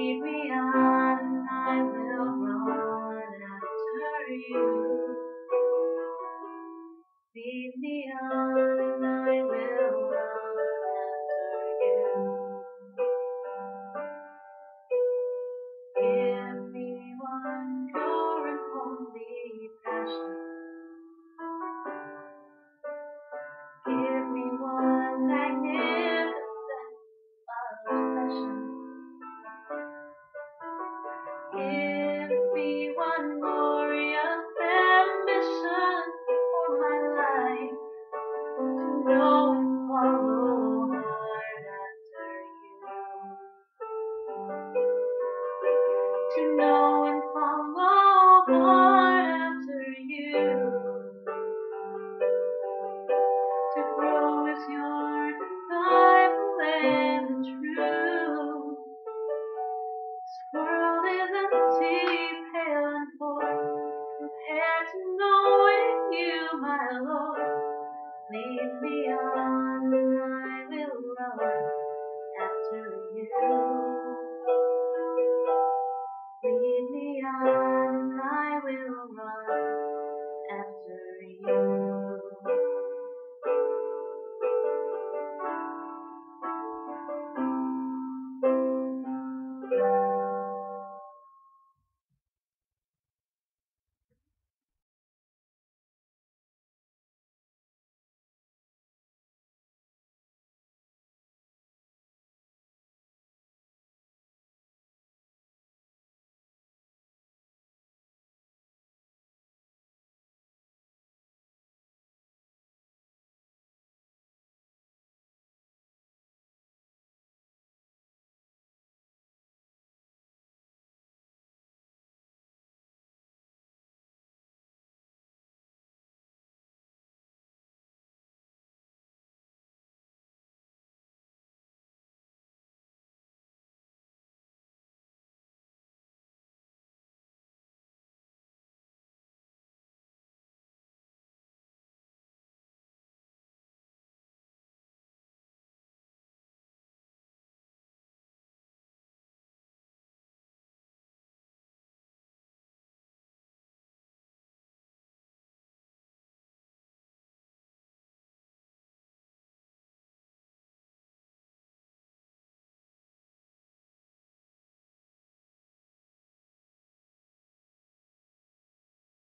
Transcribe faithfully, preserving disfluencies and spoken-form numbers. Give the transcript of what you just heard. lead me on, I will run after you. Lead me on, I will run after you. Give me one current, only passion. Give me one magnificent obsession. Give me one glorious ambition for my life, to know and follow hard after you, to know and follow hard after you, to grow as your disciple and true. This world is empty, pale and poor, compared to knowing you, my Lord. Lead me on, I will run after you. Lead me on.